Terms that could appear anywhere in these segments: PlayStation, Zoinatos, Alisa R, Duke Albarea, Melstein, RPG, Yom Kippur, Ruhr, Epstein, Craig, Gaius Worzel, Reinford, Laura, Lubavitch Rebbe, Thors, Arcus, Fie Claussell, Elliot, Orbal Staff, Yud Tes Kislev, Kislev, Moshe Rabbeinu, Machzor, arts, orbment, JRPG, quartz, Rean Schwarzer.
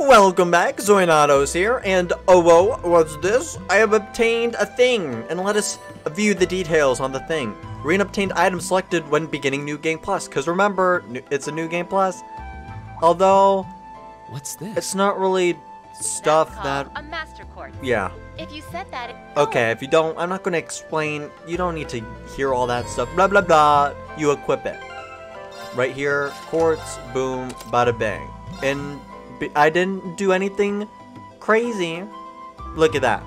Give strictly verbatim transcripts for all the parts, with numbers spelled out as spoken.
Welcome back, Zoinatos here, and oh whoa, what's this? I have obtained a thing, and let us view the details on the thing. Rean obtained item selected when beginning New Game Plus, because remember, it's a New Game Plus. Although, what's this? It's not really stuff that... a master quartz. Yeah. If you said that... It... Okay, if you don't, I'm not going to explain. You don't need to hear all that stuff. Blah, blah, blah. You equip it. Right here, quartz, boom, bada bang. And I didn't do anything crazy. Look at that.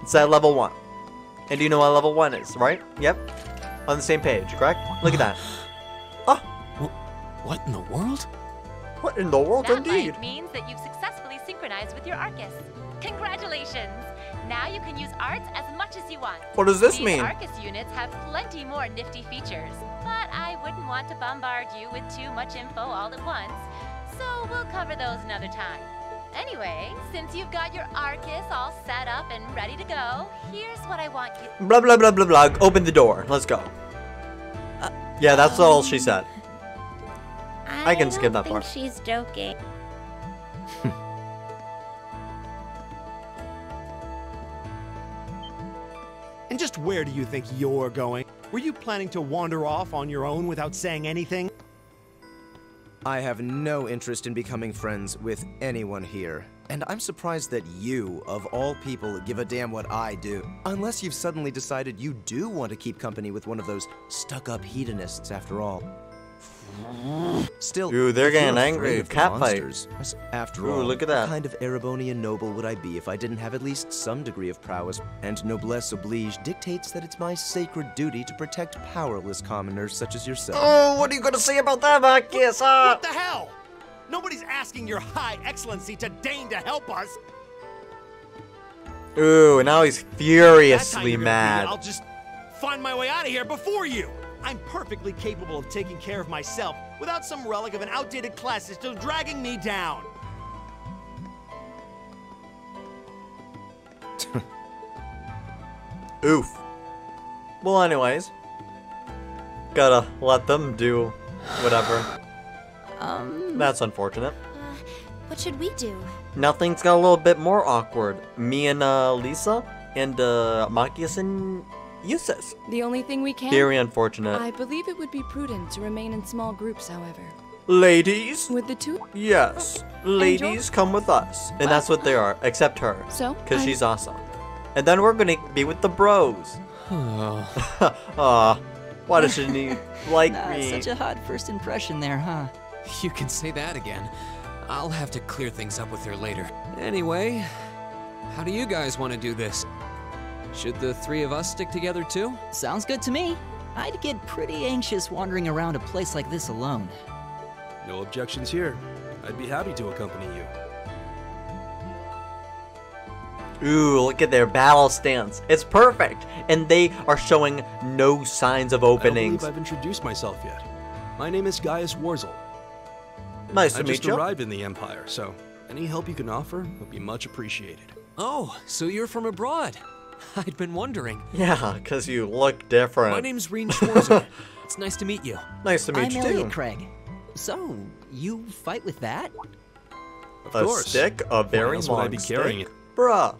It's at level one. And you know what level one is, right? Yep. On the same page, correct? Look at that. Ah! What in the world? What in the world, that indeed? That means that you've successfully synchronized with your Arcus. Congratulations! Now you can use arts as much as you want. What does this These mean? Arcus units have plenty more nifty features, but I wouldn't want to bombard you with too much info all at once, so we'll cover those another time. Anyway, since you've got your Arcus all set up and ready to go, here's what I want you... Blah, blah, blah, blah, blah. Open the door. Let's go. Uh, yeah, that's um, all she said. I, I can skip that part. I think she's joking. And just where do you think you're going? Were you planning to wander off on your own without saying anything? I have no interest in becoming friends with anyone here, and I'm surprised that you, of all people, give a damn what I do. Unless you've suddenly decided you do want to keep company with one of those stuck-up hedonists after all. Still, Ooh, they're getting angry. Catfights. After Ooh, all, look at that. What kind of Erebonian noble would I be if I didn't have at least some degree of prowess? And noblesse oblige dictates that it's my sacred duty to protect powerless commoners such as yourself. Oh, what are you going to say about that, Vakias? What the hell? Nobody's asking your high excellency to deign to help us. Ooh, and now he's furiously mad. I'll just find my way out of here before you. I'm perfectly capable of taking care of myself without some relic of an outdated class is still dragging me down. Oof. Well, anyways, gotta let them do whatever. Um. That's unfortunate. Uh, what should we do? Now things got a little bit more awkward. Me and uh, Lisa and uh, Machias and. Jusis. The only thing we can. Very unfortunate. I believe it would be prudent to remain in small groups, however. Ladies? With the two? Yes. Oh, ladies, come with us. And well, that's what they are, except her. So? Because she's awesome. And then we're going to be with the bros. Aw, oh, why does she need like nah, me? Such a hot first impression there, huh? You can say that again. I'll have to clear things up with her later. Anyway, how do you guys want to do this? Should the three of us stick together too? Sounds good to me. I'd get pretty anxious wandering around a place like this alone. No objections here. I'd be happy to accompany you. Ooh, look at their battle stance. It's perfect. And they are showing no signs of openings. I don't believe I've introduced myself yet. My name is Gaius Worzel. Nice to meet you. I just arrived in the Empire, so any help you can offer would be much appreciated. Oh, so you're from abroad. I'd been wondering. Yeah, because you look different. My name's Rean Schwarzer. It's nice to meet you. Nice to meet I'm you, Elliot, too. I'm Craig. So, you fight with that? Of a course. stick? A very long I be stick? Carrying it? Bruh.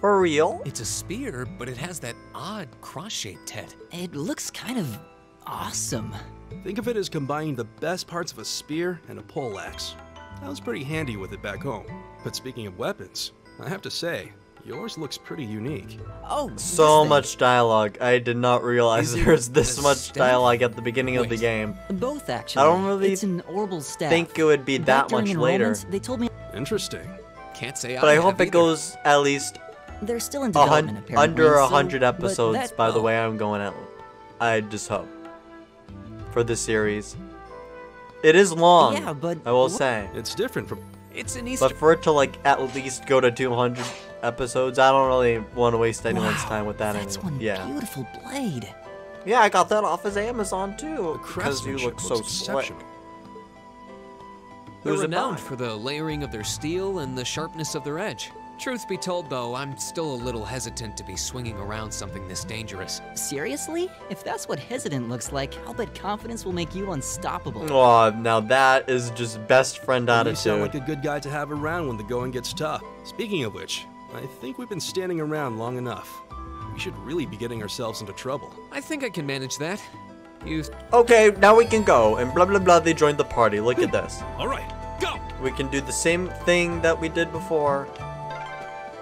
For real? It's a spear, but it has that odd cross-shaped head. It looks kind of awesome. Think of it as combining the best parts of a spear and a poleaxe. I was pretty handy with it back home. But speaking of weapons, I have to say... yours looks pretty unique. Oh, so much dialogue. I did not realize there's this much dialogue at the beginning of the game. Both, actually. I don't really it's an Orbal staff. think it would be that much later. They told me. Interesting. Can't say. But I hope it goes at least. They're still in development, apparently. Under a hundred episodes, by the way. I'm going at. I just hope for this series. It is long. Yeah, but I will say it's different from. It's an Easter. But for it to like at least go to two hundred. Episodes. I don't really want to waste anyone's wow, time with that that's anymore. One yeah. Beautiful blade. Yeah, I got that off his Amazon too. Because you look so slick. They're renowned for the layering of their steel and the sharpness of their edge. Truth be told, though, I'm still a little hesitant to be swinging around something this dangerous. Seriously? If that's what hesitant looks like, I'll bet confidence will make you unstoppable. Aw, oh, now that is just best friend attitude. You sound like a good guy to have around when the going gets tough. Speaking of which, I think we've been standing around long enough. We should really be getting ourselves into trouble. I think I can manage that. You... Okay, now we can go, and blah blah blah, they joined the party. Look at this. Alright, go! We can do the same thing that we did before.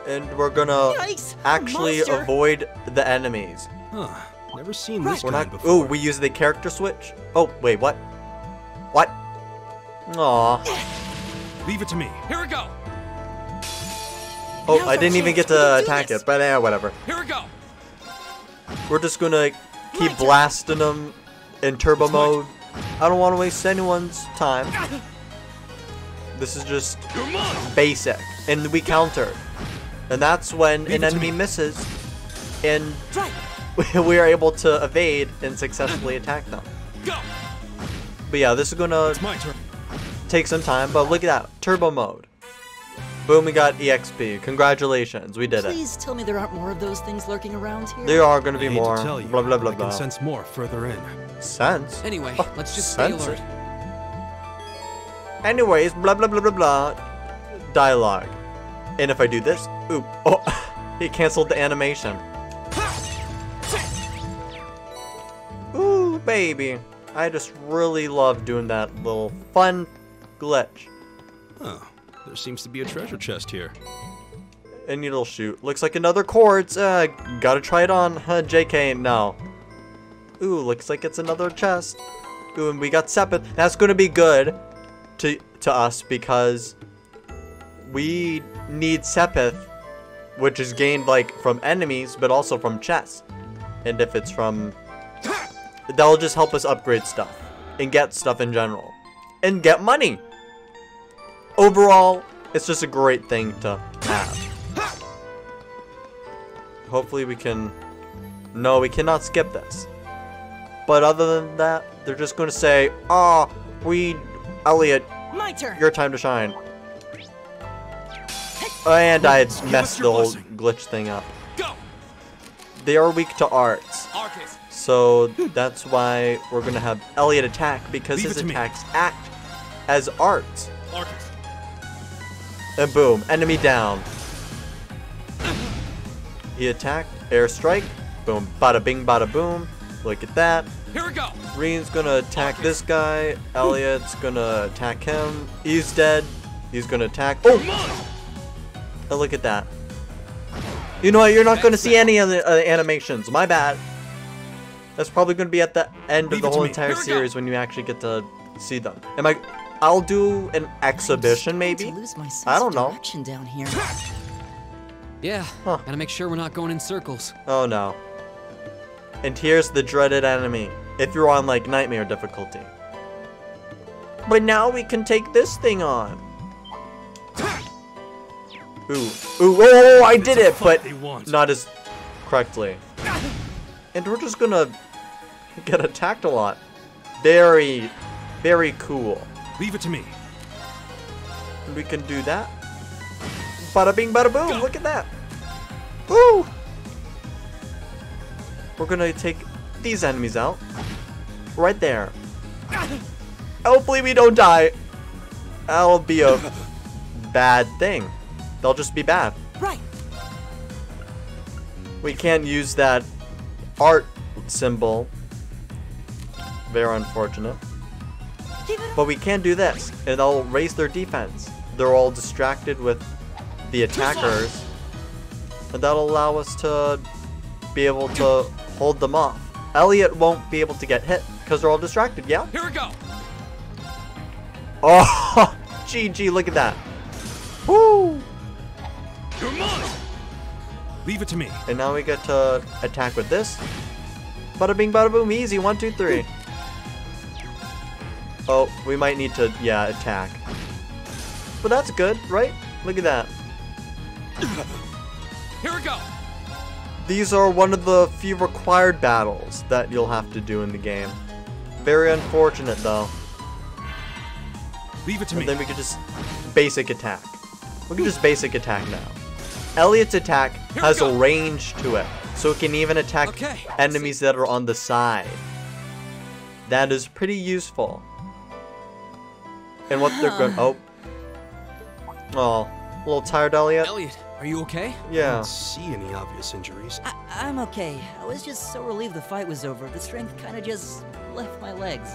And we're gonna Yikes, actually monster. avoid the enemies. Huh, never seen right. this we're not, before. Ooh, we use the character switch? Oh, wait, what? What? Aww. Leave it to me. Here we go! Oh, Now's I didn't even get to attack it, but eh, whatever. Here we go! We're just gonna keep My blasting them in turbo it's mode. Much. I don't want to waste anyone's time. This is just basic. And we counter. And that's when Leave an enemy misses, and we are able to evade and successfully attack them. Go. But yeah, this is gonna take some time, but look at that, turbo mode. Boom, we got E X P. Congratulations, we did Please it. Please tell me there aren't more of those things lurking around here. There are gonna be more, to tell you, blah, blah, blah, I blah. Can sense more further in. Sense? Anyway, oh, let's just stay alert. Anyways, blah, blah, blah, blah, blah. Dialogue. And if I do this, oop, oh, he canceled the animation. Ooh, baby. I just really love doing that little fun glitch. Oh, there seems to be a treasure chest here. And it'll shoot. Looks like another quartz. Uh, gotta try it on, huh, J K, no. Ooh, looks like it's another chest. Ooh, and we got sepith. That's gonna be good to, to us because we need sepith, which is gained like from enemies but also from chests, and if it's from that'll just help us upgrade stuff and get stuff in general and get money. Overall, it's just a great thing to have. Hopefully we can no we cannot skip this, but other than that they're just going to say, ah, oh, we Elliot, my turn, your time to shine. And I had messed the whole glitch thing up. Go. They are weak to arts. Arcus. So that's why we're going to have Elliot attack, because Leave his attacks me. act as arts. Arcus. And boom, enemy down. He attacked, airstrike, boom, bada bing, bada boom. Look at that. Here we go. Rean's going to attack Arcus. this guy. Elliot's going to attack him. He's dead. He's going to attack. Oh! Oh, look at that. You know what? You're not going to see any of the uh, animations. My bad. That's probably going to be at the end Leave of the whole entire series go. when you actually get to see them. Am I? I'll do an exhibition, maybe? I don't know. Down here. Yeah, huh. Gotta make sure we're not going in circles. Oh, no. And here's the dreaded enemy, if you're on, like, nightmare difficulty. But now we can take this thing on. Ooh, ooh, oh, I did it, but not as correctly. And we're just gonna get attacked a lot. Very, very cool. Leave it to me. We can do that. Bada bing, bada boom, look at that. Woo! We're gonna take these enemies out. Right there. Hopefully we don't die. That'll be a bad thing. They'll just be bad. Right. We can't use that art symbol. Very unfortunate. But we can do this. And they'll raise their defense. They're all distracted with the attackers. And that'll allow us to be able to hold them off. Elliot won't be able to get hit because they're all distracted, yeah? Here we go. Oh, G G, look at that. Woo! Leave it to me. And now we get to attack with this. Bada bing, bada boom, easy. One, two, three. Oh, we might need to, yeah, attack. But that's good, right? Look at that. Here we go. These are one of the few required battles that you'll have to do in the game. Very unfortunate, though. Leave it to and me. Then we could just basic attack. We can just basic attack now. Elliot's attack has a range to it, so it can even attack okay. enemies that are on the side. That is pretty useful. And what they're going- oh. Oh, a little tired, Elliot? Elliot, are you okay? Yeah. I don't see any obvious injuries. I I'm okay. I was just so relieved the fight was over. The strength kind of just left my legs.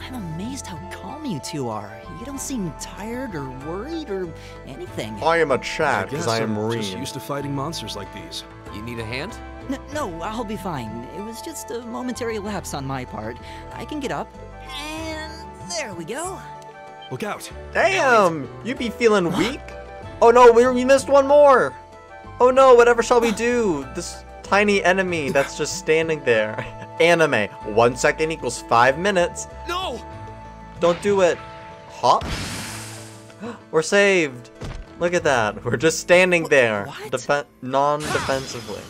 I'm amazed how calm you two are. You don't seem tired or worried or anything. I am a chad because I, I am Rean. Just used to fighting monsters like these. You need a hand? No, no, I'll be fine. It was just a momentary lapse on my part. I can get up, and there we go. Look out! Damn, you be feeling weak? Oh no, we, we missed one more. Oh no, whatever shall we do? This tiny enemy that's just standing there. Anime. One second equals five minutes. No! Don't do it. Hop. We're saved. Look at that. We're just standing there, Defe non-defensively.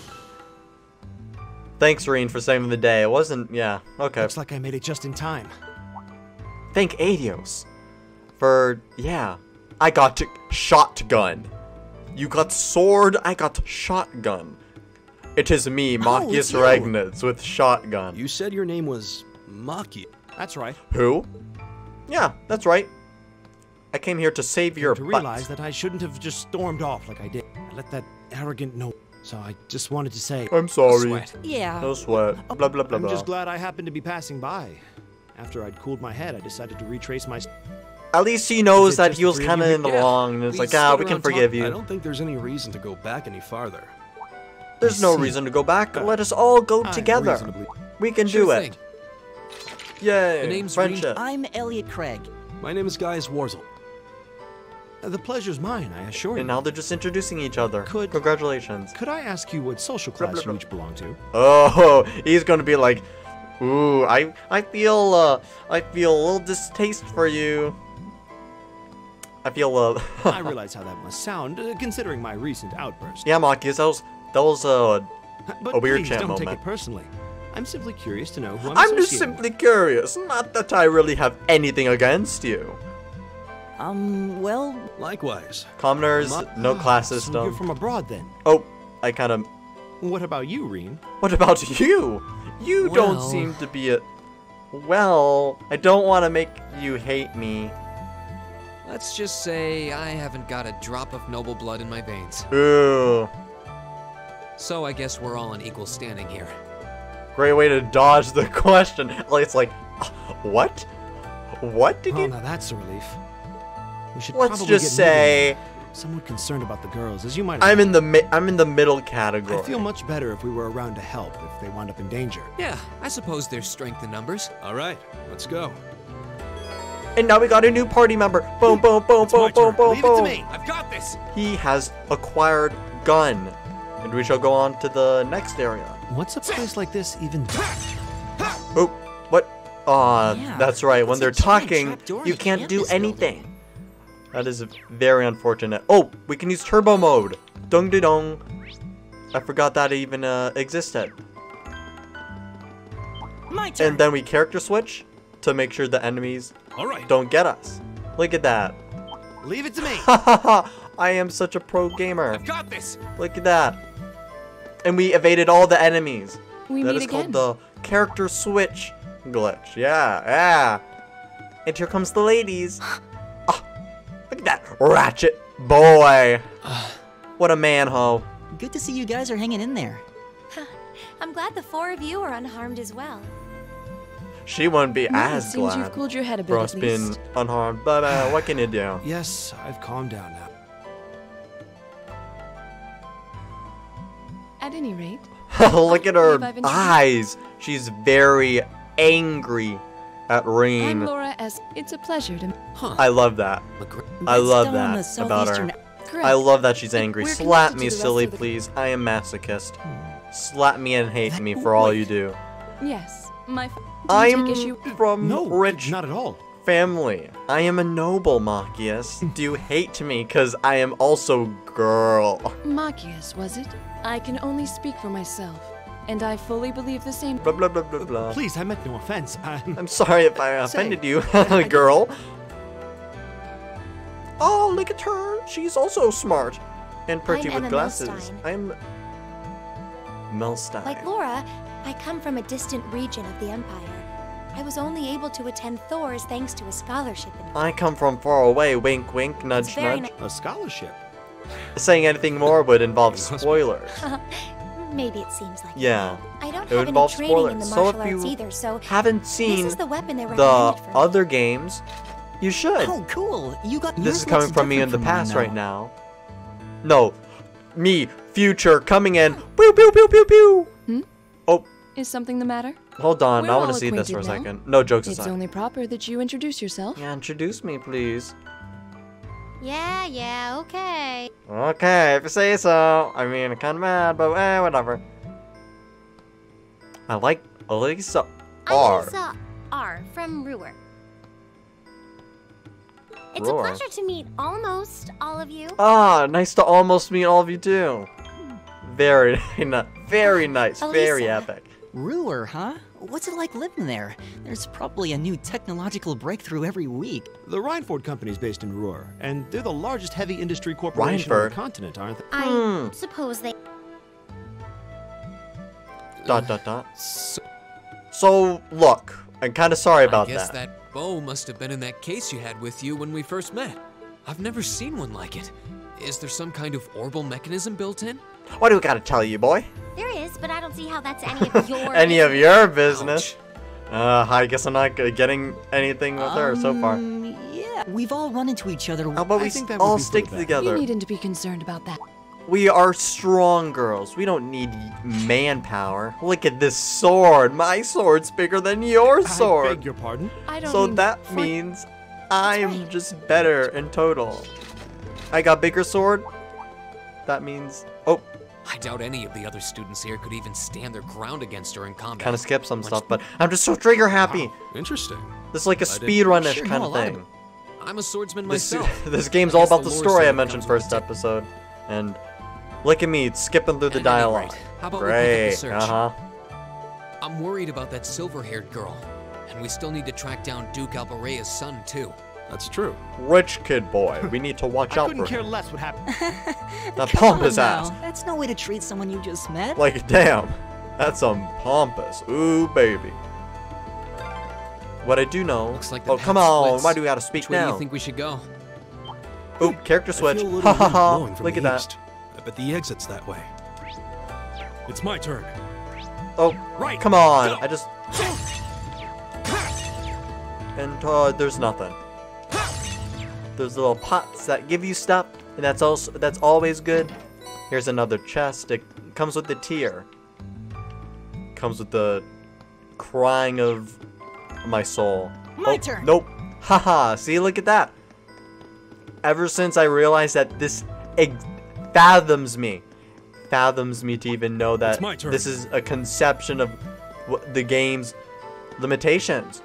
Thanks, Rean, for saving the day. It wasn't. Yeah. Okay. Looks like I made it just in time. Thank Adios for yeah. I got shotgun. You got sword. I got shotgun. It is me, Machias oh, Regnas, with shotgun. You said your name was Maki. That's right. Who? Yeah, that's right. I came here to save your butt. I realize that I shouldn't have just stormed off like I did. I let that arrogant know. So I just wanted to say... I'm sorry. Sweat. Yeah. No sweat. Blah, blah, blah, blah. I'm just glad I happened to be passing by. After I'd cooled my head, I decided to retrace my... At least he knows that he was kind of in the wrong. And it's like, ah, we can forgive you. I don't think there's any reason to go back any farther. There's no reason to go back. Let us all go together. We can sure do it. Thing. Yay, the name's friendship. I'm Elliot Craig. My name is Gaius Worzel. The pleasure's mine, I assure you. And now they're just introducing each other. Could, Congratulations. Could I ask you what social class blah, blah, blah. you each belong to? Oh, he's going to be like, ooh, I, I, feel, uh, I feel a little distaste for you. I feel uh, a I realize how that must sound, uh, considering my recent outburst. Yeah, Machias, that was... That was a, but a weird chat moment. Don't take it personally. I'm simply curious to know who I'm I'm just simply curious. Not that I really have anything against you. Um, well... Likewise. Commoners, not, no class system. So you're from abroad then. Oh, I kind of... What about you, Rean? What about you? You well... don't seem to be a... Well, I don't want to make you hate me. Let's just say I haven't got a drop of noble blood in my veins. Ooh. So I guess we're all in equal standing here. Great way to dodge the question. It's like, what? What did oh, you? Oh, now that's a relief. We should Let's probably just get say, somewhat concerned about the girls, as you might. I'm in the mi I'm in the middle category. I feel much better if we were around to help if they wound up in danger. Yeah, I suppose there's strength in numbers. All right, let's go. And now we got a new party member. Boom, boom, boom, it's boom, boom, boom, Leave boom. It to me. I've got this. He has acquired gun. And we shall go on to the next area. What's a place like this even? Oh, what? Aw, oh, yeah, that's right. When they're talking, you can't do anything. Building. That is very unfortunate. Oh, we can use turbo mode. Dung de dong. I forgot that even uh, existed. My turn. And then we character switch to make sure the enemies All right. don't get us. Look at that. Leave it to me. Ha ha ha. I am such a pro gamer. I've got this. Look at that. And we evaded all the enemies. We that meet is again. called the character switch glitch. Yeah, yeah. And here comes the ladies. Oh, look at that ratchet boy. What a man-ho. Good to see you guys are hanging in there. I'm glad the four of you are unharmed as well. She wouldn't be no, as glad you've cooled your head a bit for us at least. being unharmed. But uh, what can you do? Yes, I've calmed down now. At any rate, look at her eyes. She's very angry at Rean. I'm Laura S. It's a pleasure to. Huh. I love that. I love that about her. Correct. I love that she's angry. Slap me, silly, please. I am masochist. Hmm. Slap me and hate that, me for all you do. Yes, my. I'm from no, rich not at all. family. I am a noble, Machias. Do you hate me? Cause I am also girl. Machias, was it? I can only speak for myself, and I fully believe the same. Blah blah blah blah blah. Please, I meant no offense. I'm, I'm sorry if I offended you, girl. Oh, look at her. She's also smart. And pretty I'm with glasses. Melstein. I'm... Melstein. Like Laura, I come from a distant region of the Empire. I was only able to attend Thor's thanks to a scholarship in... I come from far away, wink wink, nudge nudge. A scholarship? Saying anything more would involve spoilers. Maybe it seems like yeah. That. I don't it have any training spoilers. in the martial so arts either, so haven't seen this is the, weapon they the for other me. games, you should. Oh, cool. You got This is coming from me in the past now. right now. No, me, future, coming in. Pew, pew, pew, pew, pew. Hmm? Oh. Is something the matter? Hold on, We're I want to see this for a now. second. No jokes it's aside. It's only proper that you introduce yourself. Yeah, introduce me, please. Yeah, yeah, okay. Okay, if you say so. I mean, I'm kind of mad, but eh, whatever. I like Alisa R. Alisa R from Ruwer. It's Ruwer. a pleasure to meet almost all of you. Ah, nice to almost meet all of you too. Very, very nice, Alisa. very epic. Ruwer, huh? What's it like living there? There's probably a new technological breakthrough every week. The Reinford company's based in Ruhr, and they're the largest heavy industry corporation Reinford. on the continent, aren't they? I mm. suppose they... Dot, dot, dot. So, so look, I'm kind of sorry about that. I guess that, that bow must have been in that case you had with you when we first met. I've never seen one like it. Is there some kind of orbital mechanism built in? What do we gotta tell you, boy? There is, but I don't see how that's any of your any business. of your business. Uh, I guess I'm not getting anything with um, her so far. Yeah, we've all run into each other. How about I we think that all stick together? You needn't to be concerned about that. We are strong girls. We don't need manpower. Look at this sword. My sword's bigger than your sword. I beg your pardon. I don't. So mean that for... means I'm right. just better in total. I got bigger sword. That means oh. I doubt any of the other students here could even stand their ground against her in combat. Kind of skip some stuff, but I'm just so trigger happy. Wow, interesting. This is like a speedrun-ish sure kind of thing. Of I'm a swordsman this, myself. This game's all about the, the story I mentioned first episode. And look at me, skipping through the dialogue. Rate, how about Great. We uh-huh. I'm worried about that silver-haired girl. And we still need to track down Duke Albarea's son, too. That's true. Rich kid boy, we need to watch out for him. I couldn't care less what happened. That pompous ass. That's no way to treat someone you just met. Like, damn, that's some pompous. Ooh, baby. What I do know. Looks like oh, come on. Why do we gotta speak Which now? Where do you think we should go? Ooh, character switch. Ha ha ha. Look at that. I bet the exit's that way. It's my turn. Oh, right. Come on. Go. I just. And uh, there's nothing. Those little pots that give you stuff, and that's also that's always good. Here's another chest. It comes with the tear. Comes with the crying of my soul. My oh, turn. Nope. Haha. See, look at that. Ever since I realized that this fathoms me, fathoms me to even know that this is a conception of what the game's limitations.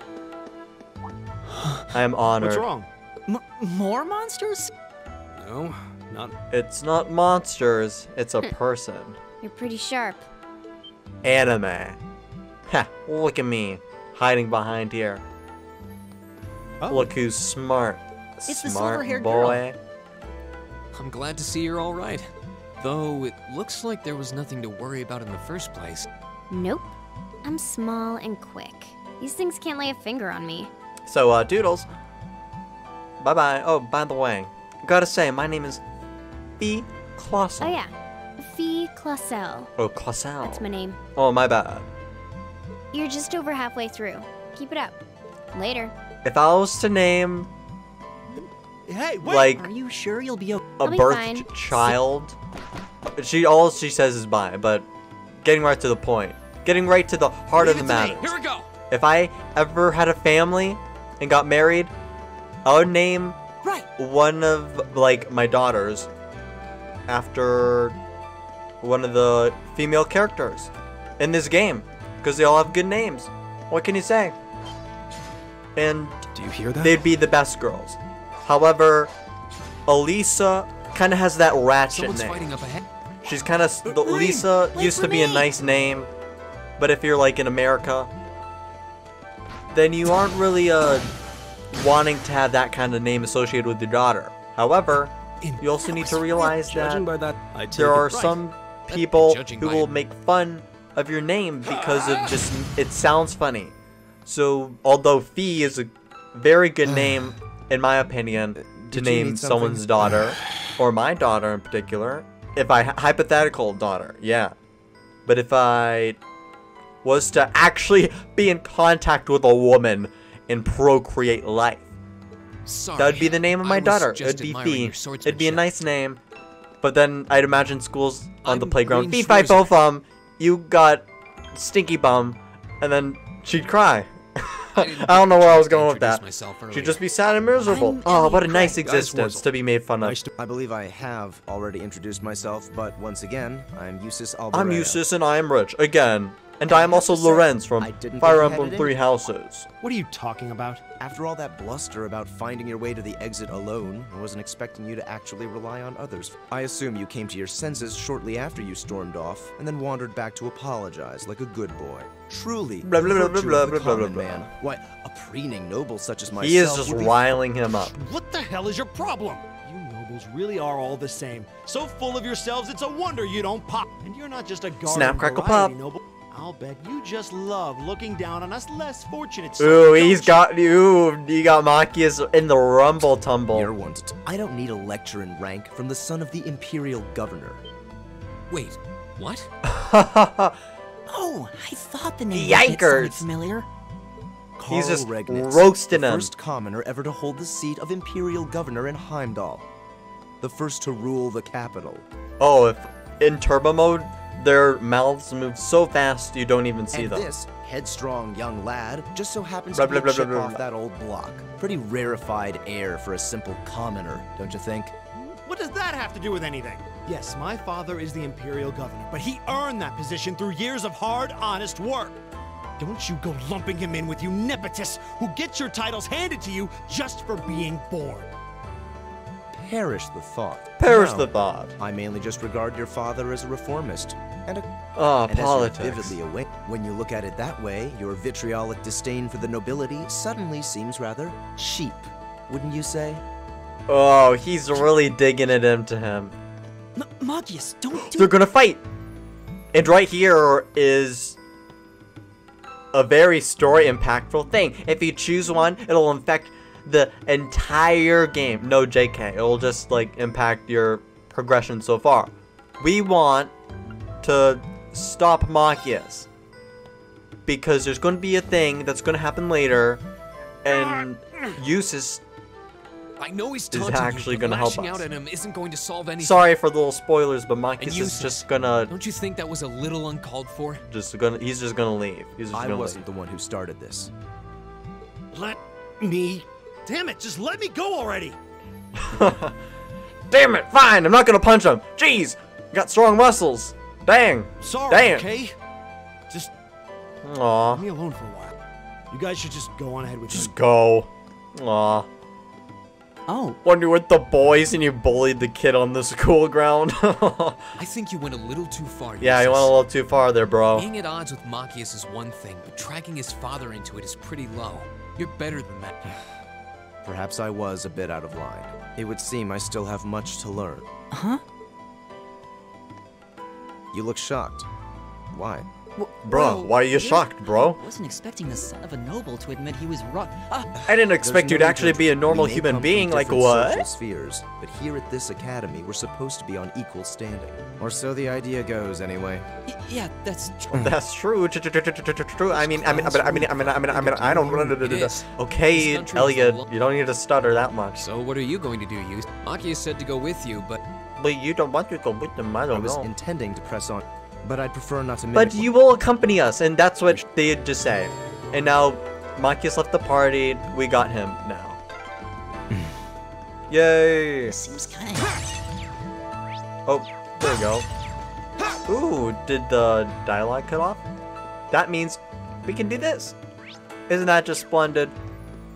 I am honored. What's wrong? M more monsters? No, not. It's not monsters. It's a person. You're pretty sharp. Anime. Ha! Look at me, hiding behind here. Oh. Look who's smart. It's smart the silver-haired boy. Girl. I'm glad to see you're all right. Though it looks like there was nothing to worry about in the first place. Nope. I'm small and quick. These things can't lay a finger on me. So, uh, Doodles. Bye-bye. Oh, by the way, gotta say, my name is Fie Claussell. Oh, yeah. Fie Claussell. Oh, Claussell. That's my name. Oh, my bad. You're just over halfway through. Keep it up. Later. If I was to name... Hey, wait! Like, Are you sure you'll be a birthed be child? She All she says is bye, but getting right to the point. Getting right to the heart Leave of the matter. Here we go! If I ever had a family and got married... I would name right. one of, like, my daughters after one of the female characters in this game. Because they all have good names. What can you say? And Do you hear that? they'd be the best girls. However, Alisa kind of has that ratchet Someone's name. Up ahead. She's kind of... Alisa used to be me. a nice name. But if you're, like, in America, then you aren't really a... wanting to have that kind of name associated with your daughter. However, in. You also need to realize that, by that there are right. some people who will him. make fun of your name because of just it sounds funny. So although Fie is a very good name, in my opinion, to Did name someone's daughter, or my daughter in particular, if I hypothetical daughter, yeah. But if I was to actually be in contact with a woman and procreate life, Sorry, that would be the name of my daughter. It would be Fie. It'd be a nice name. But then I'd imagine schools on I'm the playground. Fie Fi Fo Fum, you got stinky bum, and then she'd cry. I, I don't know where I was going with that. She'd just be sad and miserable. I'm oh, what a nice Craig. existence to be made fun of. I believe I have already introduced myself, but once again, I'm Jusis Albarea. I'm Jusis and I am rich, again. And I am also Lorenz from Fire Emblem Three Houses. What are you talking about? After all that bluster about finding your way to the exit alone, I wasn't expecting you to actually rely on others. I assume you came to your senses shortly after you stormed off, and then wandered back to apologize like a good boy. Truly, blah, blah, blah, blah, blah, blah, blah, man. What, a preening noble such as myself. He is just riling him up. What the hell is your problem? Really are all the same. So full of yourselves, it's a wonder you don't pop. And you're not just a garden Snap, crackle, pop. noble. I'll bet you just love looking down on us less fortunate. Ooh, he's you? got you. You got Machias in the rumble tumble. You're one to I don't need a lecture in rank from the son of the imperial governor. Wait, what? Oh, I thought the name was familiar. Carl he's just Regnas, roasting the him. First commoner ever to hold the seat of imperial governor in Heimdall. The first to rule the capital. Oh, if in turbo mode, their mouths move so fast you don't even see and them. This headstrong young lad just so happens blah, to blah, blah, chip blah, blah, off blah. that old block. Pretty rarefied air for a simple commoner, don't you think? What does that have to do with anything? Yes, my father is the imperial governor, but he earned that position through years of hard, honest work. Don't you go lumping him in with you nepotists who get your titles handed to you just for being born. Perish the thought. Perish no, the thought. I mainly just regard your father as a reformist. And a oh, and politics. As you're vividly awake, when you look at it that way, your vitriolic disdain for the nobility suddenly seems rather cheap, wouldn't you say? Oh, he's really digging it into him. M Machias, don't do They're gonna fight! And right here is a very story impactful thing. If you choose one, it'll infect the entire game. No, J K, it'll just like impact your progression so far. We want to stop Machias because there's going to be a thing that's going to happen later, and Jusis I know he's is actually going to help us. Out at him isn't going to solve anything. Sorry for the little spoilers, but Machias Jusis, is just gonna. Don't you think that was a little uncalled for? Just gonna. He's just gonna leave. He's just I gonna wasn't leave. the one who started this. Let me. Damn it, just let me go already! Damn it, fine, I'm not gonna punch him. Jeez, got strong muscles. Dang. Sorry, Damn. okay? Just Aww. leave me alone for a while. You guys should just go on ahead with Just him. go. Aww. Oh. When you were with the boys and you bullied the kid on the school ground. I think you went a little too far. Yeah, you went a little too far there, bro. Being at odds with Machias is one thing, but dragging his father into it is pretty low. You're better than that. Perhaps I was a bit out of line. It would seem I still have much to learn. Huh? You look shocked. Why? W bro, why are you yeah. shocked, bro? I wasn't expecting the son of a noble to admit he was wrong. Ah. I didn't expect There's you no to actually be a normal human being, like what? Spheres, but here at this academy, we're supposed to be on equal standing. Or so the idea goes, anyway. Y yeah, that's true. That's true. True. I mean, I mean, I mean, I mean, I mean, I mean, I don't. Okay, Elliot, you don't need to stutter that much. So what are you going to do? You, Machias said to go with you, but but you don't want to go with them. I don't know. I was intending to press on. But I'd prefer not to make But you one. will accompany us, and that's what they just say. And now, Machias left the party, we got him now. Yay! This seems kind of... Oh, there we go. Ooh, did the dialogue cut off? That means we can do this. Isn't that just splendid?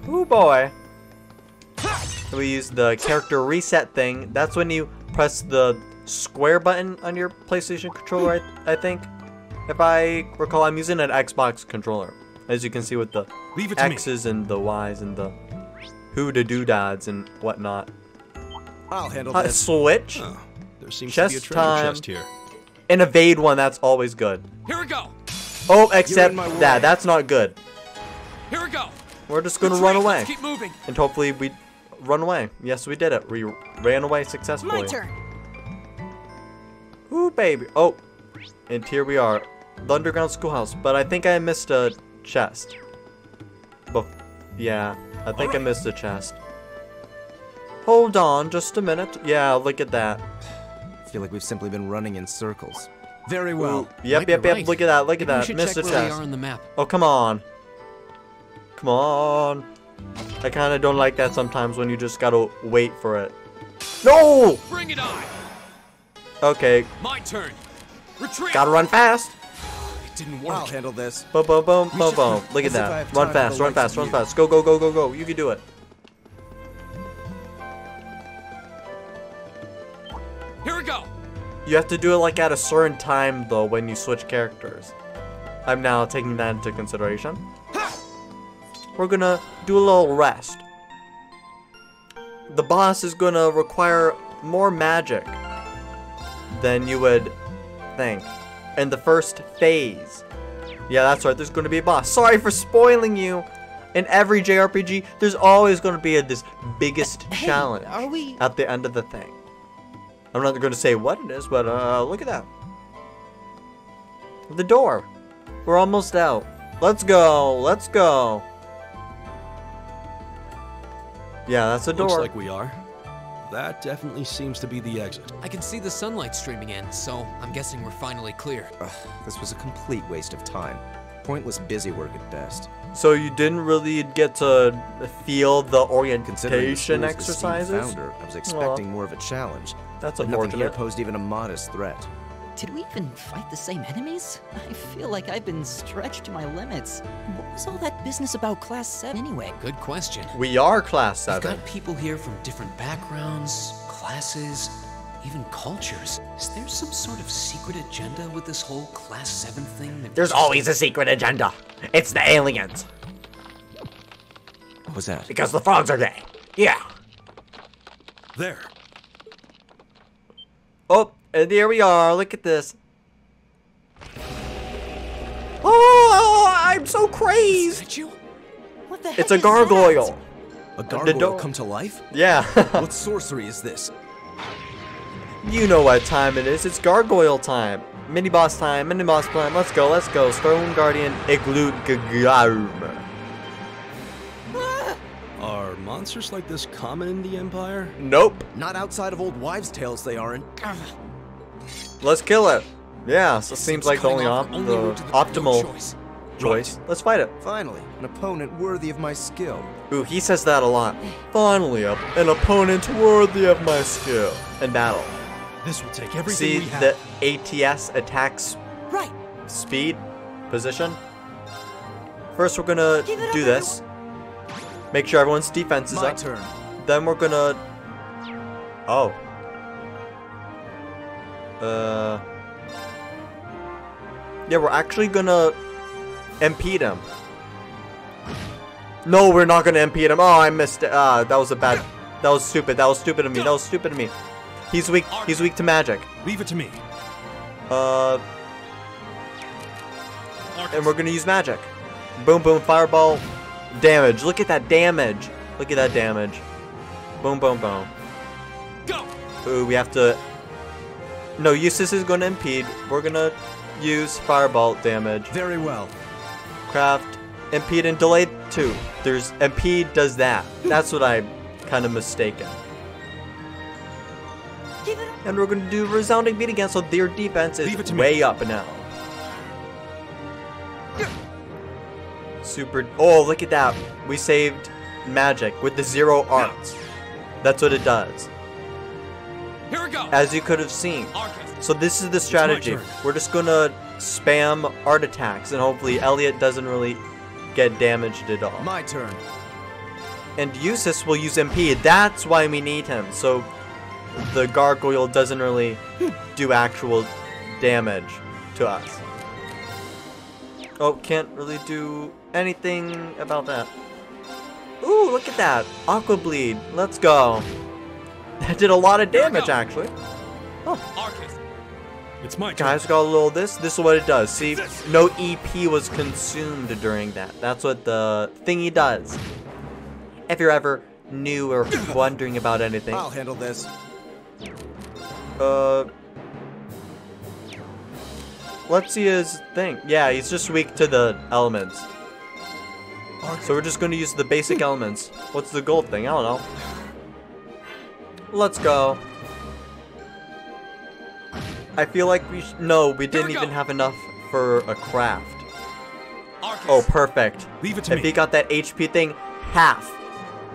Ooh, boy. We use the character reset thing. That's when you press the square button on your PlayStation controller, I, I think. If I recall, I'm using an Xbox controller. As you can see with the X's and the Y's and the who-to-do-dads and whatnot. I'll handle uh, that. Switch. Oh, there seems chest to be a treasure time. chest here. And evade one. That's always good. Here we go. Oh, except that. That's not good. Here we go. We're just gonna Let's run race. away. Keep moving. And hopefully we run away. Yes, we did it. We ran away successfully. My turn. Ooh, baby. Oh, and here we are, the underground schoolhouse. But I think I missed a chest. But yeah, I think right. I missed a chest. Hold on, just a minute. Yeah, look at that. I feel like we've simply been running in circles. Very well. Ooh, yep, yep, yep. Right. Look at that. Look at that. Missed a chest. On the map. Oh, come on. Come on. I kind of don't like that sometimes when you just gotta wait for it. No! Bring it on. Okay. My turn. Retreat. Gotta run fast. It didn't work. I'll handle this. Boom, boom, boom, boom, boom. Look at that. Run fast, run fast, run fast. Go, go, go, go, go. You can do it. Here we go. You have to do it like at a certain time though when you switch characters. I'm now taking that into consideration. Ha! We're gonna do a little rest. The boss is gonna require more magic than you would think in the first phase. Yeah, that's right, there's gonna be a boss. Sorry for spoiling you. In every J R P G, there's always gonna be a, this biggest uh, hey, challenge are we... at the end of the thing. I'm not gonna say what it is, but uh, look at that. The door. We're almost out. Let's go, let's go. Yeah, that's a door. Looks like we are. That definitely seems to be the exit. I can see the sunlight streaming in, so I'm guessing we're finally clear. Ugh, this was a complete waste of time. Pointless busy work at best. So you didn't really get to feel the orientation exercises? The founder, I was expecting Aww. more of a challenge. That's unfortunate. Nothing here posed even a modest threat. Did we even fight the same enemies? I feel like I've been stretched to my limits. What was all that business about Class seven anyway? Good question. We are Class seven. We've got people here from different backgrounds, classes, even cultures. Is there some sort of secret agenda with this whole Class seven thing? There's always a secret agenda. It's the aliens. What was that? Because the frogs are gay. Yeah. There. Oh. And here we are, look at this. Oh, I'm so crazed. Is that you? What the heck it's a gargoyle. That? A gargoyle come to life? Yeah. What sorcery is this? You know what time it is. It's gargoyle time. Mini boss time, mini boss time. Let's go, let's go. Stone guardian iglu. Are monsters like this common in the Empire? Nope. Not outside of old wives' tales, they aren't. Let's kill it. Yeah, so it seems like the only, op only the the optimal choice. choice. Let's fight it. Finally, an opponent worthy of my skill. Ooh, he says that a lot. Finally, a, an opponent worthy of my skill. In battle. This will take everything See we have. the A T S attacks right. speed, position. First, we're gonna do this. Make sure everyone's defense is my up. Turn. Then we're gonna. Oh. Uh, yeah, we're actually gonna impede him. No, we're not gonna impede him. Oh, I missed it. Ah, that was a bad. That was stupid. That was stupid of me. That was stupid of me. He's weak. He's weak to magic. Leave it to me. Uh. And we're gonna use magic. Boom, boom, fireball, damage. Look at that damage. Look at that damage. Boom, boom, boom. Go. Ooh, we have to. No, Jusis is going to impede. We're going to use fireball damage. Very well. Craft, impede, and delay too. There's impede does that. That's what I'm kind of mistaken. And we're going to do resounding beat again, so their defense is way me. up now. Super. Oh, look at that. We saved magic with the zero arts. That's what it does. Here we go. As you could have seen. Arcus. So this is the strategy. We're just gonna spam art attacks and hopefully Elliot doesn't really get damaged at all. My turn. And Jusis will use M P. That's why we need him. So the gargoyle doesn't really do actual damage to us. Oh, can't really do anything about that. Ooh, look at that. Aqua bleed. Let's go. That did a lot of damage, actually. Oh. Arcus. It's my turn. Guys, got a little of this. This is what it does. See, no E P was consumed during that. That's what the thingy does. If you're ever new or wondering about anything. I'll handle this. Uh... Let's see his thing. Yeah, he's just weak to the elements. So we're just going to use the basic elements. What's the gold thing? I don't know. Let's go. I feel like we sh no, we didn't even have enough for a craft. Oh, perfect. Leave it to me. If he got that H P thing, half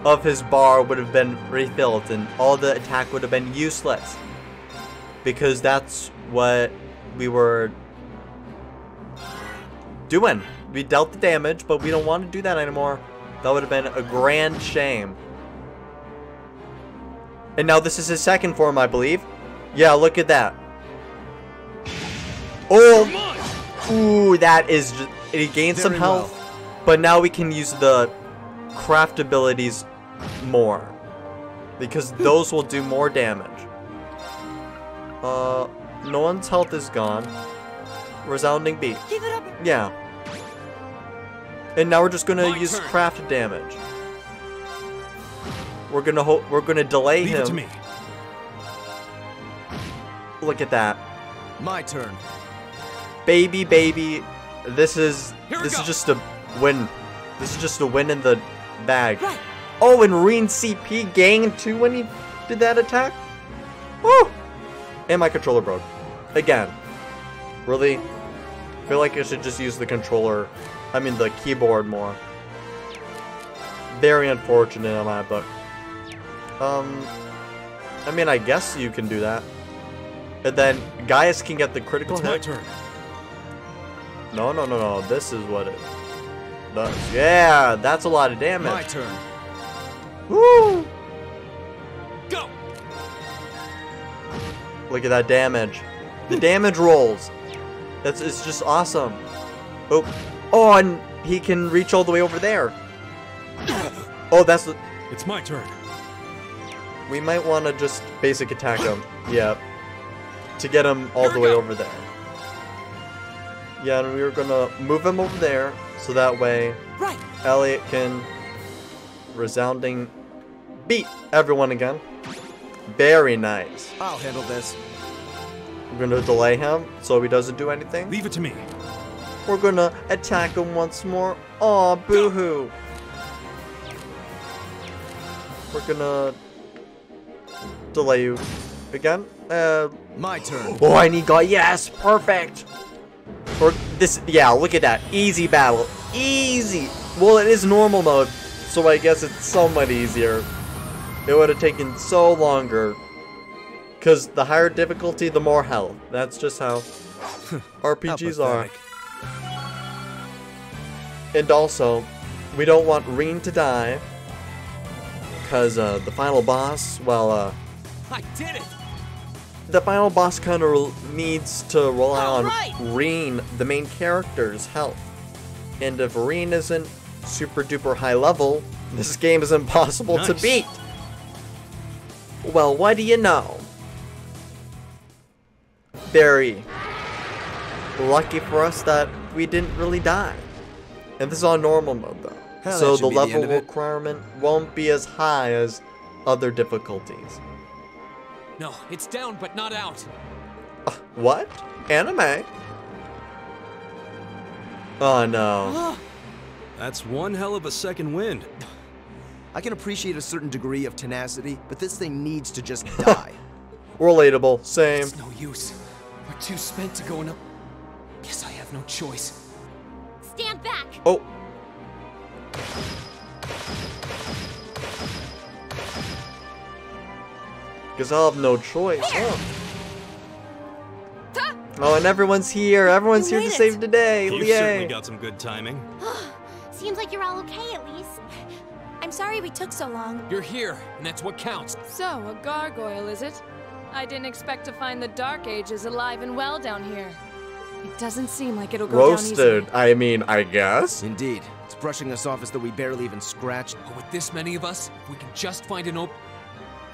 of his bar would have been refilled and all the attack would have been useless. Because that's what we were doing. We dealt the damage, but we don't want to do that anymore. That would have been a grand shame. And now this is his second form, I believe. Yeah, look at that. Oh, ooh, that is just, he gained some health, well. But now we can use the craft abilities more because those will do more damage. Uh, no one's health is gone. Resounding beat. Give it up. Yeah. And now we're just gonna My use turn. Craft damage. We're gonna ho we're gonna delay Leave him. It to me. Look at that. My turn. Baby, baby, this is this is just a win. This is just a win in the bag. Right. Oh, and Rean C P gained two when he did that attack. Woo! And my controller broke again. Really? I feel like I should just use the controller. I mean the keyboard more. Very unfortunate on my book. Um, I mean, I guess you can do that. And then Gaius can get the critical it's hit. My turn. No, no, no, no. This is what it does. Yeah, that's a lot of damage. My turn. Woo! Go. Look at that damage. The damage rolls. That's it's just awesome. Oh. Oh, and he can reach all the way over there. Oh, that's... The... It's my turn. We might want to just basic attack him. Yeah. To get him all Here the way go. Over there. Yeah, and we were going to move him over there. So that way, right. Elliot can resounding beat everyone again. Very nice. I'll handle this. We're going to delay him so he doesn't do anything. Leave it to me. We're gonna attack him once more. Aw, boo-hoo. We're gonna delay you again. Uh, My turn. Oh, I need God. Yes, perfect. Or this. Yeah, look at that. Easy battle. Easy. Well, it is normal mode, so I guess it's somewhat easier. It would have taken so longer. Because the higher difficulty, the more health. That's just how R P Gs how are. And also, we don't want Rean to die, because uh, the final boss, well, uh, I did it. The final boss kind of needs to rely All on right. Rean, the main character's health. And if Rean isn't super duper high level, this game is impossible nice. To beat. Well, what do you know? Very lucky for us that we didn't really die. And this is on normal mode though, Hell, so the level the requirement won't be as high as other difficulties. No, it's down but not out. Uh, what? Anime? Oh no. That's one hell of a second wind. I can appreciate a certain degree of tenacity, but this thing needs to just die. Relatable, same. It's no use. We're too spent to go and up. Guess I have no choice. Stand back. Oh. Because I'll have no choice. Huh? Oh, and everyone's here. Everyone's you here to it. Save the day. You Yay. Certainly got some good timing. Seems like you're all okay at least. I'm sorry we took so long. You're here, and that's what counts. So, a gargoyle, is it? I didn't expect to find the Dark Ages alive and well down here. It doesn't seem like it'll go Roasted, down Roasted, I mean, I guess. Indeed. It's brushing us off as though we barely even scratched. But with this many of us, we can just find an op-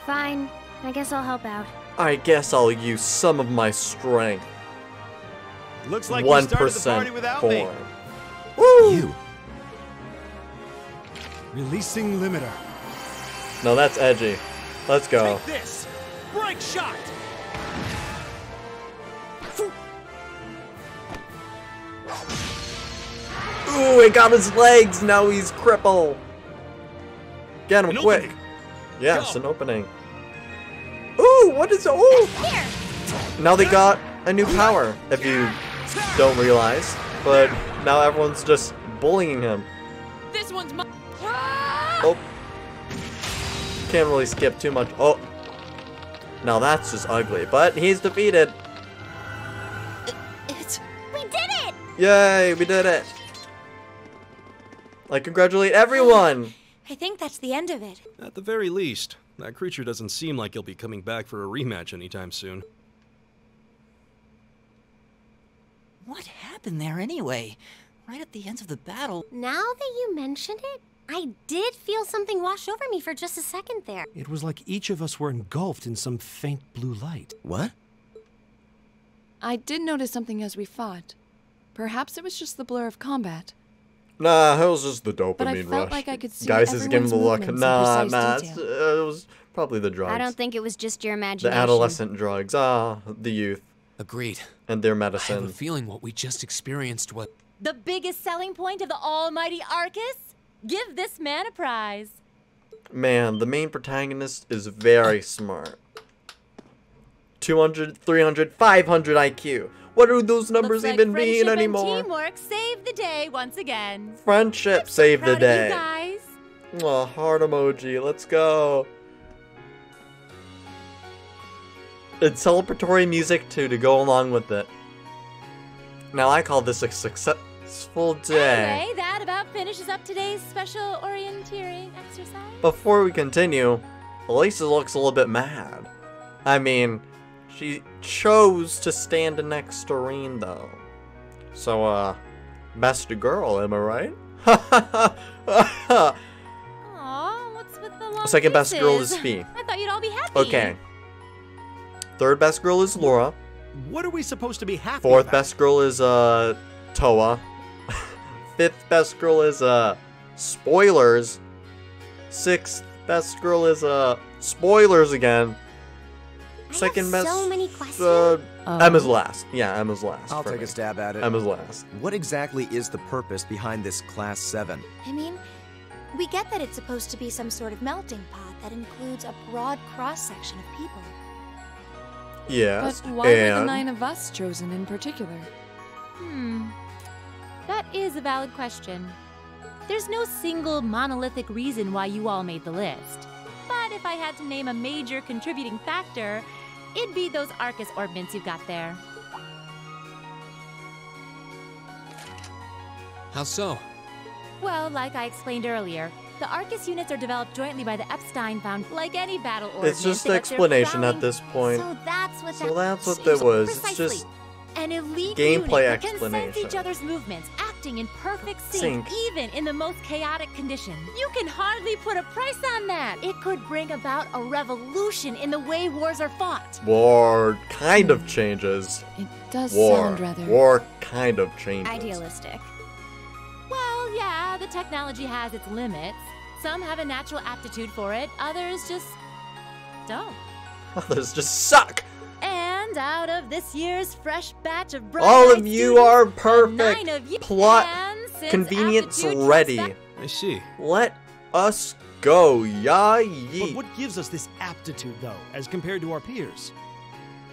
Fine. I guess I'll help out. I guess I'll use some of my strength. Looks like one percent form. Woo! You. Releasing limiter. No, that's edgy. Let's go. Take this. Break shot. Ooh, it got his legs. Now he's crippled. Get him an quick. Opening. Yes, go. An opening. Ooh, what is it? Ooh. Now they got a new power, if you don't realize. But now everyone's just bullying him. This one's my. Oh. Can't really skip too much. Oh. Now that's just ugly. But he's defeated. It's... We did it! Yay, we did it. I congratulate everyone. I think that's the end of it. At the very least, that creature doesn't seem like he'll be coming back for a rematch anytime soon. What happened there anyway? Right at the end of the battle... Now that you mention it, I did feel something wash over me for just a second there. It was like each of us were engulfed in some faint blue light. What? I did notice something as we fought. Perhaps it was just the blur of combat. Nah, it was just the dopamine rush. But I felt rush. Like I could see Guys is giving the look. Nah, nah, uh, it was probably the drugs. I don't think it was just your imagination. The adolescent drugs. Ah, the youth. Agreed. And their medicine. I have a feeling what we just experienced was... The biggest selling point of the almighty Arcus? Give this man a prize. Man, the main protagonist is very smart. two hundred, three hundred, five hundred I Q. What do those numbers like even mean anymore? Teamwork saved the day once again. Friendship so saved the day. Guys. Oh, heart emoji. Let's go. It's celebratory music too to go along with it. Now I call this a successful day. Anyway, that about finishes up today's special orienteering exercise. Before we continue, Alisa looks a little bit mad. I mean. She chose to stand next to Rean, though. So, uh, best girl, am I right? Aww, what's with the long Second pieces? Best girl is Fie. I thought you'd all be happy. Okay. Third best girl is Laura. What are we supposed to be happy Fourth about? Best girl is, uh, Toa. Fifth best girl is, uh, spoilers. Sixth best girl is, uh, spoilers again. Second best. So many questions. Uh, um, Emma's last. Yeah, Emma's last. I'll take me. a stab at it. Emma's last. What exactly is the purpose behind this Class seven? I mean, we get that it's supposed to be some sort of melting pot that includes a broad cross-section of people. Yes, But why and... were the nine of us chosen in particular? Hmm. That is a valid question. There's no single monolithic reason why you all made the list. But if I had to name a major contributing factor, it'd be those Arcus orbments you've got there. How so? Well, like I explained earlier, the Arcus units are developed jointly by the Epstein found, like any battle orbment. It's just an explanation at this point. So that's what that, so that's what that was. Precisely. It's just an elite gameplay unit explanation. That can sense each other's movements, acting in perfect sync, sync, even in the most chaotic conditions. You can hardly put a price on that. It could bring about a revolution in the way wars are fought. War kind of changes. It does war. sound rather... War kind of changes. Idealistic. Well, yeah, the technology has its limits. Some have a natural aptitude for it, others just don't. Others just suck. And out of this year's fresh batch of bright all of you students, are perfect. Of you Plot convenience ready. I see. Let us go, ya ye. But what gives us this aptitude, though, as compared to our peers?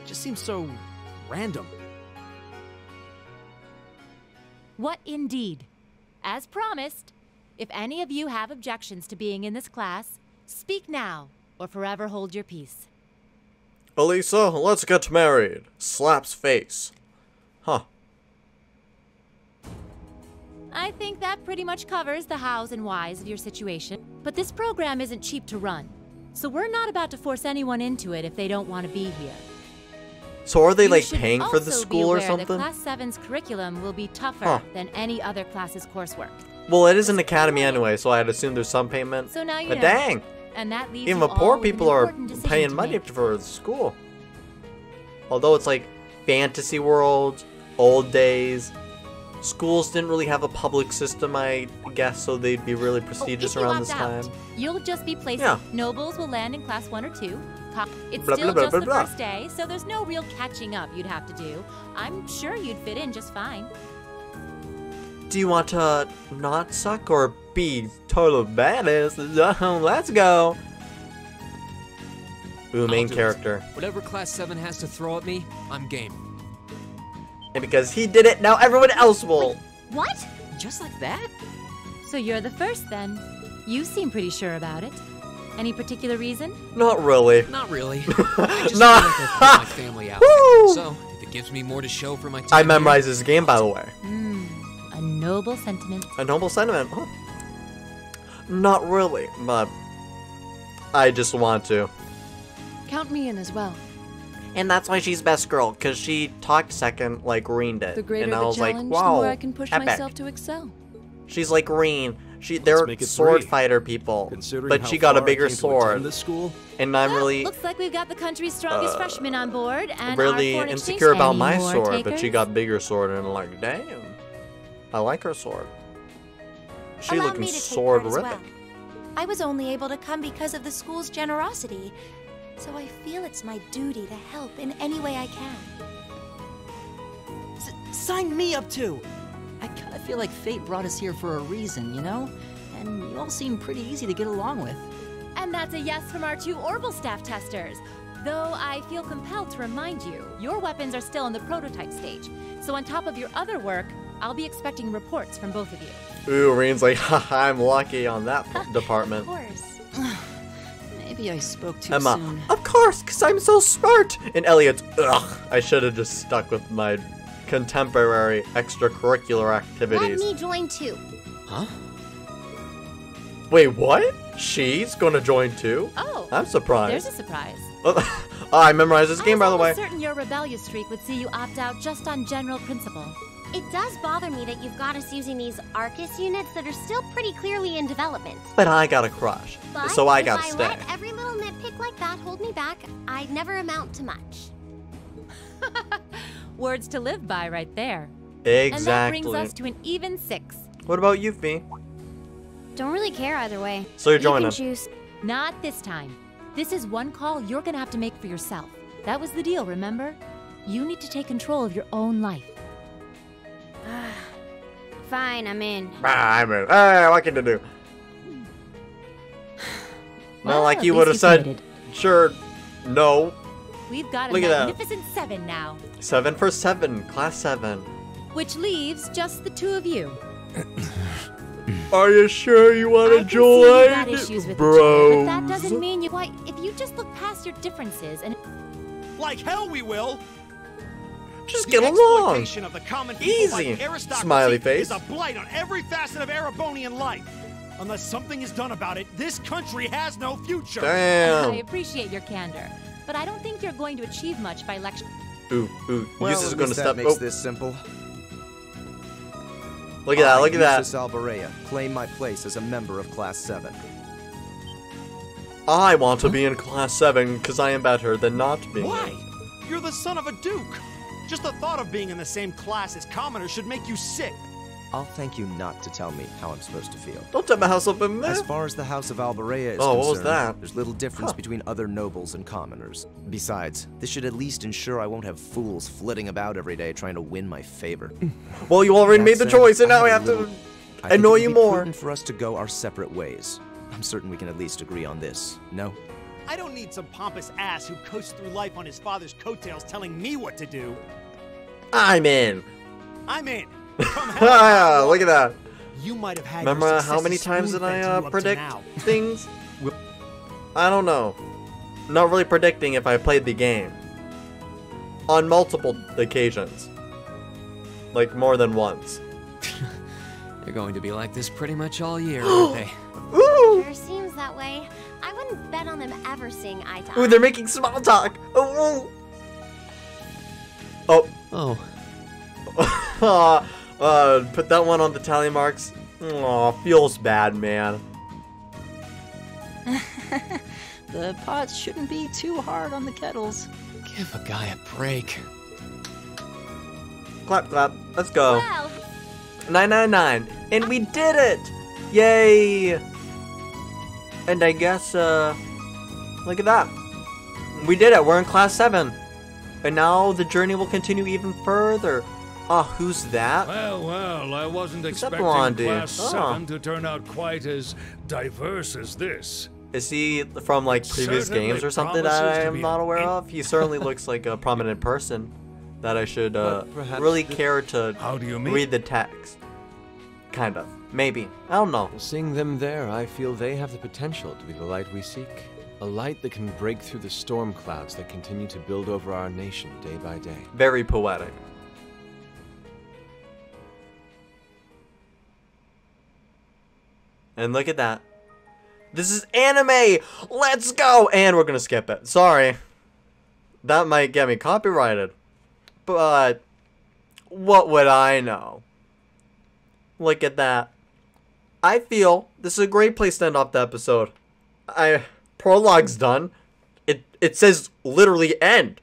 It just seems so random. What indeed? As promised, if any of you have objections to being in this class, speak now or forever hold your peace. Alisa, let's get married. Slaps face. Huh. I think that pretty much covers the hows and whys of your situation. But this program isn't cheap to run. So we're not about to force anyone into it if they don't want to be here. So are they, like, paying for the school or something? You should also be aware that Class seven's curriculum will be tougher huh. than any other class's coursework. Well, it is an academy anyway, so I'd assume there's some payment. So now you but know. Dang! And that leaves even the poor people are paying money for school. Although it's like fantasy world, old days. Schools didn't really have a public system, I guess, so they'd be really prestigious oh, around this out, time. You'll just be placed. Yeah. Nobles will land in class one or two. It's blah, still blah, just blah, the blah. first day, so there's no real catching up you'd have to do. I'm sure you'd fit in just fine. Do you want to not suck or be total badass? Let's go. Ooh, main character. It. Whatever class seven has to throw at me, I'm game. And because he did it, now everyone else will. Wait, what? Just like that? So you're the first then. You seem pretty sure about it. Any particular reason? Not really. Not really. I just Not like my family out. So, if it gives me more to show for my time I memorized this game, by the way. Mm, a noble sentiment. A noble sentiment. Huh. Not really, but I just want to. Count me in as well. And that's why she's best girl, because she talked second like Rean did. The greater the challenge, the more I can push myself to excel. She's like Rean. She, they're sword fighter people, but she got a bigger sword. This school. And I'm really looks like we've got the country's strongest uh, freshman on board. And really insecure about my sword, takers? But she got bigger sword, and I'm like, damn, I like her sword. She Allow looking sword ripping. Well. I was only able to come because of the school's generosity. So I feel it's my duty to help in any way I can. S sign me up too! I kinda feel like fate brought us here for a reason, you know? And you all seem pretty easy to get along with. And that's a yes from our two Orbal Staff testers. Though I feel compelled to remind you, your weapons are still in the prototype stage. So on top of your other work, I'll be expecting reports from both of you. Ooh, Reen's like, haha, I'm lucky on that department. Of course. Maybe I spoke too Emma, soon. Of course, because I'm so smart. And Elliot, ugh, I should have just stuck with my contemporary extracurricular activities. Let me join too. Huh? Wait, what? She's gonna join too? Oh. I'm surprised. There's a surprise. Oh, I memorized this I game, by the way. I'm certain your rebellious streak would see you opt out just on general principle. It does bother me that you've got us using these Arcus units that are still pretty clearly in development. But I got a crush, but so I gotta I stay. Let every little nitpick like that hold me back, I'd never amount to much. Words to live by right there. Exactly. And that brings us to an even six. What about you, Fie? Don't really care either way. So you're joining. You can choose. Not this time. This is one call you're gonna have to make for yourself. That was the deal, remember? You need to take control of your own life. Fine, I'm in. Ah, I'm in. Hey, what can I do? Well, not like you would have said, committed. Sure, no. We've got Look a magnificent seven now. Seven for seven, class seven. Which leaves just the two of you. Are you sure you want to join? I can see you got issues with bro. But that doesn't mean you. Why, if you just look past your differences and. Like hell, we will. Just the get along. Of the common Easy. Smiley face. Is a blight on every facet of Erebonian life. Unless something is done about it, this country has no future. Damn. I appreciate your candor, but I don't think you're going to achieve much by lecture. Ooh, ooh. Well, this is going to step. Makes oh. this simple. Look at that! Look at that! Jusis Albarea, claim my place as a member of Class Seven. I want to be in Class Seven because I am better than not being. Why? Here. You're the son of a duke. Just the thought of being in the same class as commoners should make you sick. I'll thank you not to tell me how I'm supposed to feel. Don't tell my house up in there. As far as the house of Albarea is oh, concerned, what was that? There's little difference huh. between other nobles and commoners. Besides, this should at least ensure I won't have fools flitting about every day trying to win my favor. Well, you already made the choice, and now we have to annoy you more. It's important for us to go our separate ways. I'm certain we can at least agree on this. No? I don't need some pompous ass who coasts through life on his father's coattails telling me what to do. I'm in. I'm in. Come ah, look at that. You might have had Remember how many times did I uh, predict things? I don't know. Not really predicting if I played the game. On multiple occasions. Like more than once. They're going to be like this pretty much all year, aren't they? Ooh. Sure seems that way. I wouldn't bet on them ever seeing eye to eye. Ooh, they're making small talk. Oh. Oh. Oh. Oh. uh, put that one on the tally marks. Aw, feels bad, man. The pots shouldn't be too hard on the kettles. Give a guy a break. Clap, clap. Let's go. Wow. nine nine nine. And we did it! Yay! And I guess, uh... look at that. We did it. We're in Class seven. And now the journey will continue even further. Ah, uh, who's that? Well, well, I wasn't who's expecting Class seven to turn out quite as diverse as this. Is he from, like, previous certainly games or something that I am not aware of? He certainly looks like a prominent person that I should uh, really care to How do you mean? read the text. Kind of. Maybe. I don't know. Seeing them there, I feel they have the potential to be the light we seek. A light that can break through the storm clouds that continue to build over our nation day by day. Very poetic. And look at that. This is anime! Let's go! And we're gonna skip it. Sorry. That might get me copyrighted. But what would I know? Look at that. I feel this is a great place to end off the episode. I prologue's done. It it says literally end.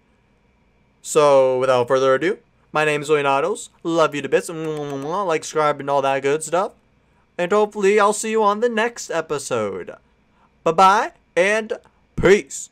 So without further ado, my name is Zoinatos. Love you to bits. Like, subscribe, and all that good stuff. And hopefully I'll see you on the next episode. Bye-bye and peace.